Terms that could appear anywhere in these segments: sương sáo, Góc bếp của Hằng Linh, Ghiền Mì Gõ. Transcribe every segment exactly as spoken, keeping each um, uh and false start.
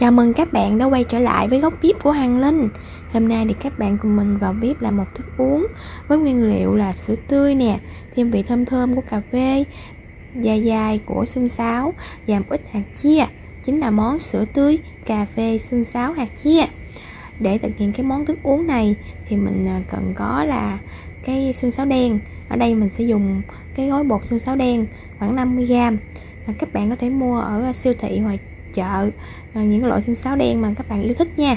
Chào mừng các bạn đã quay trở lại với Góc bếp của Hằng Linh. Hôm nay thì các bạn cùng mình vào bếp làm một thức uống với nguyên liệu là sữa tươi nè, thêm vị thơm thơm của cà phê, dài dài của xương sáo và một ít hạt chia. Chính là món sữa tươi, cà phê, xương sáo, hạt chia. Để thực hiện cái món thức uống này thì mình cần có là cái xương sáo đen. Ở đây mình sẽ dùng cái gói bột xương sáo đen khoảng năm mươi gam. Các bạn có thể mua ở siêu thị hoặc chợ những loại xương sáo đen mà các bạn yêu thích nha.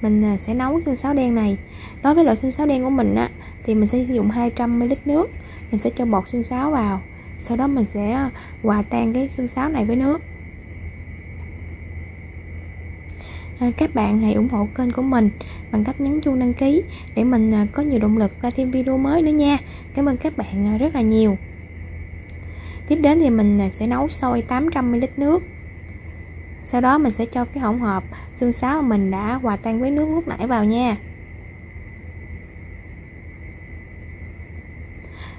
Mình sẽ nấu xương sáo đen này. Đối với loại xương sáo đen của mình á, thì mình sẽ sử dụng hai trăm mi li lít nước. Mình sẽ cho bột xương sáo vào, sau đó mình sẽ hòa tan cái xương sáo này với nước. À, các bạn hãy ủng hộ kênh của mình bằng cách nhấn chuông đăng ký để mình có nhiều động lực ra thêm video mới nữa nha. Cảm ơn các bạn rất là nhiều. Tiếp đến thì mình sẽ nấu sôi tám trăm mi li lít nước. Sau đó mình sẽ cho cái hỗn hợp xương sáo mà mình đã hòa tan với nước lúc nãy vào nha.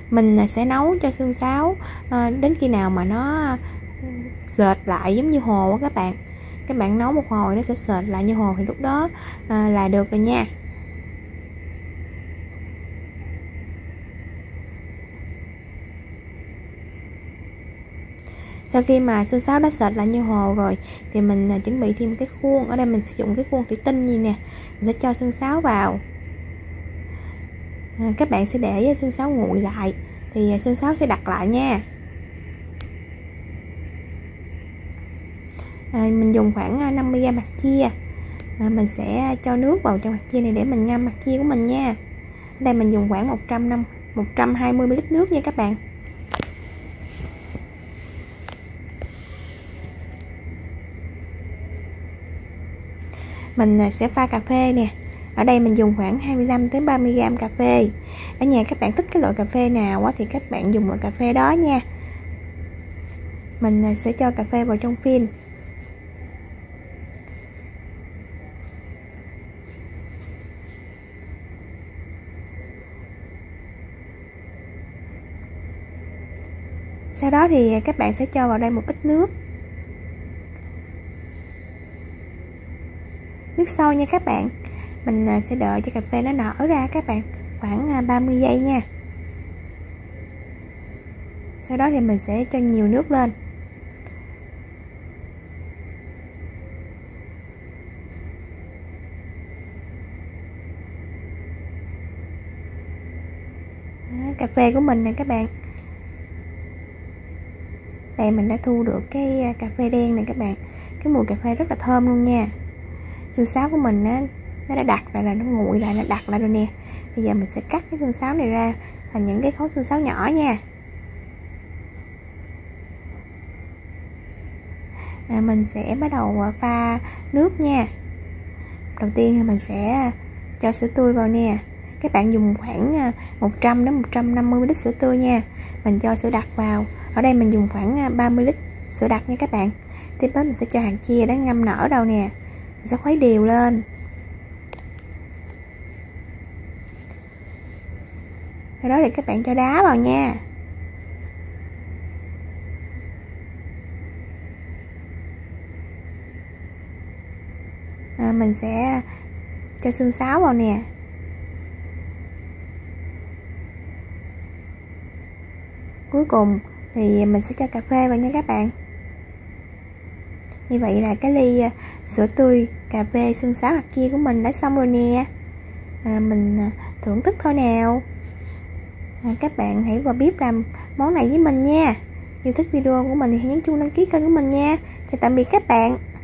Mình sẽ nấu cho xương sáo đến khi nào mà nó sệt lại giống như hồ các bạn. Các bạn nấu một hồi nó sẽ sệt lại như hồ thì lúc đó là được rồi nha. Sau khi mà xương sáo đã sệt lại như hồ rồi thì mình chuẩn bị thêm cái khuôn. Ở đây mình sử dụng cái khuôn thủy tinh như nè. Mình sẽ cho xương sáo vào. à, Các bạn sẽ để xương sáo nguội lại thì xương sáo sẽ đặt lại nha. à, Mình dùng khoảng năm mươi gam hạt chia. à, Mình sẽ cho nước vào trong hạt chia này để mình ngâm hạt chia của mình nha. Ở đây mình dùng khoảng một trăm hai mươi mi li lít nước nha các bạn. Mình sẽ pha cà phê nè. Ở đây mình dùng khoảng hai mươi lăm đến ba mươi gam cà phê. Ở nhà các bạn thích cái loại cà phê nào thì các bạn dùng loại cà phê đó nha. Mình sẽ cho cà phê vào trong phin. Sau đó thì các bạn sẽ cho vào đây một ít nước. Nước sôi nha các bạn. Mình sẽ đợi cho cà phê nó nở ra các bạn, khoảng ba mươi giây nha. Sau đó thì mình sẽ cho nhiều nước lên. Đó, cà phê của mình nè các bạn. Đây mình đã thu được cái cà phê đen này các bạn. Cái mùi cà phê rất là thơm luôn nha. Xương sáo của mình á, nó đã đặt lại là nó nguội lại, nó đặt lại rồi nè. Bây giờ mình sẽ cắt cái xương sáo này ra thành những cái khối xương sáo nhỏ nha. à, Mình sẽ bắt đầu pha nước nha. Đầu tiên mình sẽ cho sữa tươi vào nè. Các bạn dùng khoảng một trăm đến một trăm năm mươi mi li lít sữa tươi nha. Mình cho sữa đặc vào. Ở đây mình dùng khoảng ba mươi mi li lít sữa đặc nha các bạn. Tiếp đến mình sẽ cho hạt chia đã ngâm nở đâu nè. Mình sẽ khuấy đều lên. Sau đó thì các bạn cho đá vào nha. à, Mình sẽ cho xương sáo vào nè. Cuối cùng thì mình sẽ cho cà phê vào nha các bạn. Như vậy là cái ly sữa tươi, cà phê, xương sáo, hạt chia của mình đã xong rồi nè. à, Mình thưởng thức thôi nào. à, Các bạn hãy vào bếp làm món này với mình nha. Yêu thích video của mình thì hãy nhấn chuông đăng ký kênh của mình nha. Chào tạm biệt các bạn.